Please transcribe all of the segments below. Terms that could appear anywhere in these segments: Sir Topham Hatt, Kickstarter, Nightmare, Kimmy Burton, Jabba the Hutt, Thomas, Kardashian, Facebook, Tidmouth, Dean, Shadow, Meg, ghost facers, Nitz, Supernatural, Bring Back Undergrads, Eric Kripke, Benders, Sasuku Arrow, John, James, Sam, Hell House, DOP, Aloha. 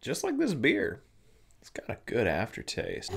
just like this beer. It's got a good aftertaste.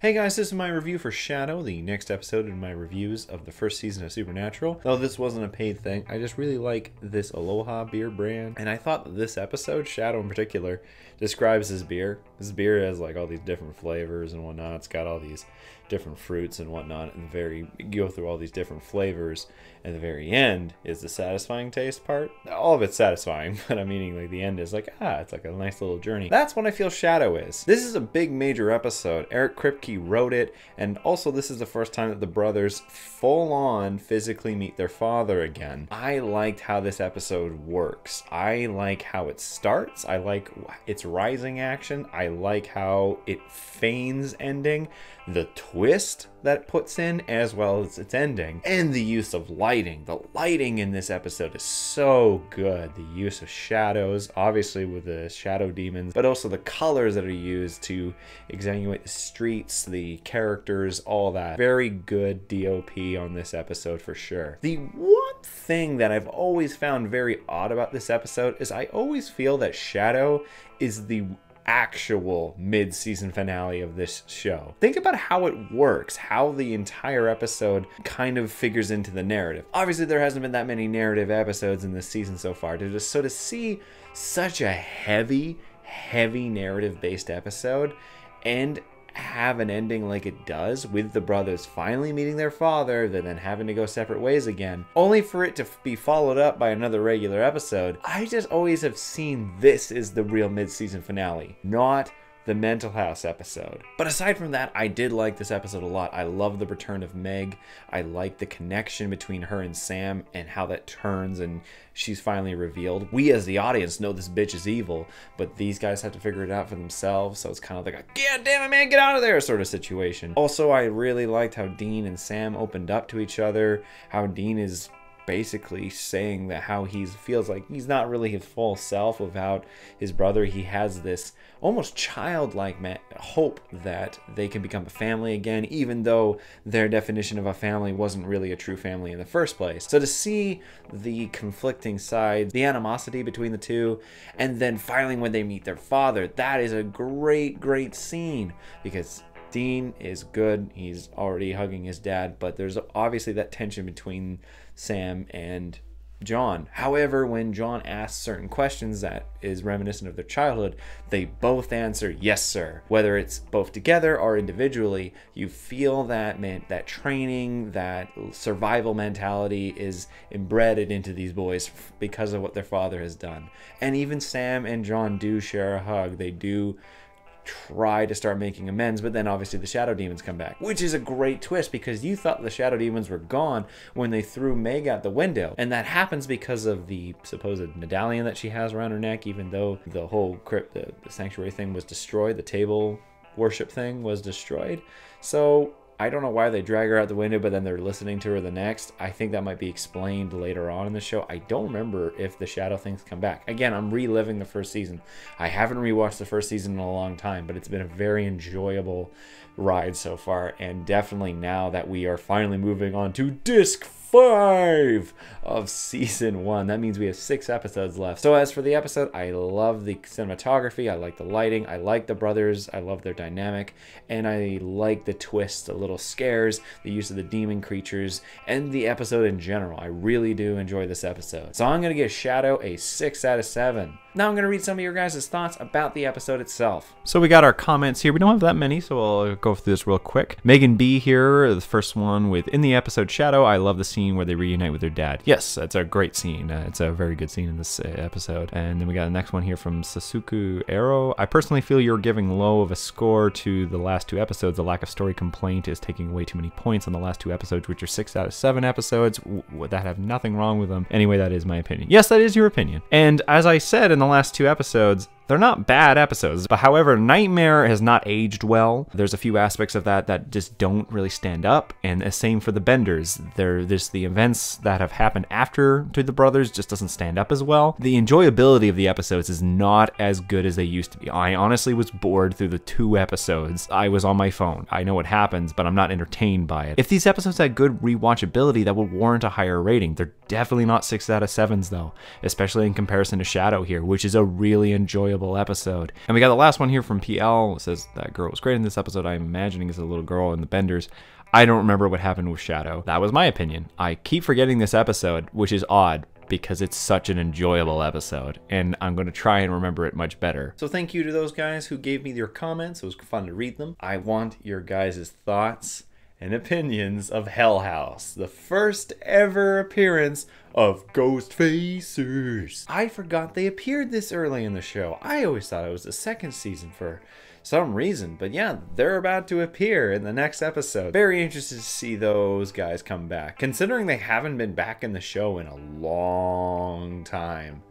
Hey guys, this is my review for Shadow, the next episode in my reviews of the first season of Supernatural. Though this wasn't a paid thing, I just really like this Aloha beer brand. And I thought that this episode, Shadow in particular, describes this beer. This beer has like all these different flavors and whatnot. It's got all these different fruits and whatnot. And you go through all these different flavors. And the very end is the satisfying taste part. All of it's satisfying, but I'm meaning like the end is like, ah, it's like a nice little journey. That's what I feel Shadow is. This is a big major episode. Eric Kripke wrote it, and also this is the first time that the brothers full-on physically meet their father again. I liked how this episode works. I like how it starts. I like its rising action. I like how it feigns ending, the twist that it puts in as well as its ending, and the use of lighting. The lighting in this episode is so good. The use of shadows, obviously with the shadow demons, but also the colors that are used to extenuate the streets, the characters, all that. Very good DOP on this episode for sure. The one thing that I've always found very odd about this episode is I always feel that Shadow is the actual mid-season finale of this show. Think about how it works, how the entire episode kind of figures into the narrative. Obviously, there hasn't been that many narrative episodes in this season so far. So to see such a heavy, heavy narrative-based episode and have an ending like it does, with the brothers finally meeting their father, then having to go separate ways again, only for it to be followed up by another regular episode. I just always have seen this is the real mid-season finale, not the mental house episode. But aside from that, I did like this episode a lot. I love the return of Meg. I like the connection between her and Sam and how that turns and she's finally revealed. We as the audience know this bitch is evil, but these guys have to figure it out for themselves. So it's kind of like a, yeah, damn it, man, get out of there sort of situation. Also, I really liked how Dean and Sam opened up to each other, how Dean is basically saying that how he feels like he's not really his full self without his brother. He has this almost childlike hope that they can become a family again, even though their definition of a family wasn't really a true family in the first place. So to see the conflicting sides, the animosity between the two, and then finally when they meet their father, that is a great, great scene because Dean is good. He's already hugging his dad, but there's obviously that tension between Sam and John. However, when John asks certain questions that is reminiscent of their childhood, they both answer yes, sir. Whether it's both together or individually, you feel that that training, that survival mentality is embedded into these boys because of what their father has done. And even Sam and John do share a hug. They do try to start making amends, but then obviously the shadow demons come back, which is a great twist because you thought the shadow demons were gone when they threw Meg out the window, and that happens because of the supposed medallion that she has around her neck. Even though the whole crypt, the sanctuary thing was destroyed, the table worship thing was destroyed, so I don't know why they drag her out the window, but then they're listening to her the next. I think that might be explained later on in the show. I don't remember if the shadow things come back. Again, I'm reliving the first season. I haven't rewatched the first season in a long time, but it's been a very enjoyable ride so far. And definitely now that we are finally moving on to disc 5 of season 1. That means we have 6 episodes left. So as for the episode, I love the cinematography. I like the lighting. I like the brothers. I love their dynamic. And I like the twists, the little scares, the use of the demon creatures, and the episode in general. I really do enjoy this episode. So I'm going to give Shadow a 6 out of 7. Now I'm going to read some of your guys' thoughts about the episode itself. So we got our comments here. We don't have that many, so I'll go through this real quick. Megan B here, the first one with, in the episode Shadow, I love the scene where they reunite with their dad. Yes, that's a great scene. It's a very good scene in this episode. And then we got the next one here from Sasuku Arrow. I personally feel you're giving low of a score to the last 2 episodes. The lack of story complaint is taking way too many points on the last 2 episodes, which are 6 out of 7 episodes. Would that have nothing wrong with them? Anyway, that is my opinion. Yes, that is your opinion. And as I said in the last 2 episodes, They're not bad episodes, but however, Nightmare has not aged well. There's a few aspects of that that just don't really stand up, and the same for the Benders. There's the events that have happened after to the brothers just doesn't stand up as well. The enjoyability of the episodes is not as good as they used to be. I honestly was bored through the 2 episodes. I was on my phone. I know what happens, but I'm not entertained by it. If these episodes had good rewatchability, that would warrant a higher rating. They're definitely not 6 out of 7s though, especially in comparison to Shadow here, which is a really enjoyable episode. And we got the last one here from PL. It says that girl was great in this episode. I'm imagining it's a little girl in the Benders. I don't remember what happened with Shadow. That was my opinion. I keep forgetting this episode, which is odd because it's such an enjoyable episode, and I'm going to try and remember it much better. So thank you to those guys who gave me their comments. It was fun to read them. I want your guys' thoughts and opinions of Hell House, the first ever appearance of ghost facers. I forgot they appeared this early in the show. I always thought it was the 2nd season for some reason, but yeah, they're about to appear in the next episode. Very interested to see those guys come back, considering they haven't been back in the show in a long time,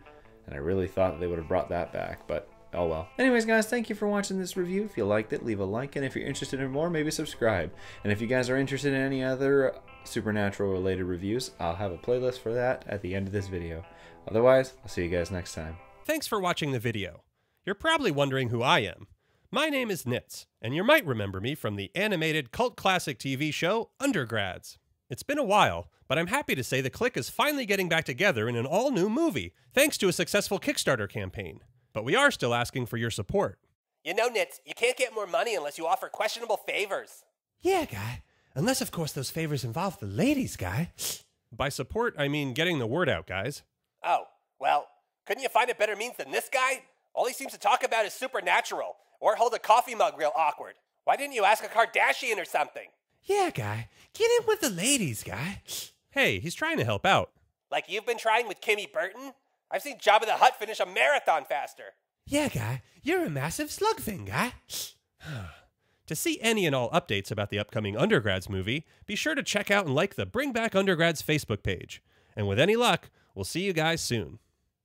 and I really thought they would have brought that back, but oh well. Anyways guys, thank you for watching this review. If you liked it, leave a like, and if you're interested in more, maybe subscribe. And if you guys are interested in any other Supernatural related reviews, I'll have a playlist for that at the end of this video. Otherwise, I'll see you guys next time. Thanks for watching the video. You're probably wondering who I am. My name is Nitz, and you might remember me from the animated cult classic TV show Undergrads. It's been a while, but I'm happy to say the clique is finally getting back together in an all-new movie, thanks to a successful Kickstarter campaign. But we are still asking for your support. You know, Nitz, you can't get more money unless you offer questionable favors. Yeah, guy. Unless, of course, those favors involve the ladies, guy. By support, I mean getting the word out, guys. Oh, well, couldn't you find a better means than this guy? All he seems to talk about is Supernatural, or hold a coffee mug real awkward. Why didn't you ask a Kardashian or something? Yeah, guy. Get in with the ladies, guy. Hey, he's trying to help out. Like you've been trying with Kimmy Burton? I've seen Jabba the Hutt finish a marathon faster. Yeah, guy. You're a massive slug thing, guy. To see any and all updates about the upcoming Undergrads movie, be sure to check out and like the Bring Back Undergrads Facebook page. And with any luck, we'll see you guys soon.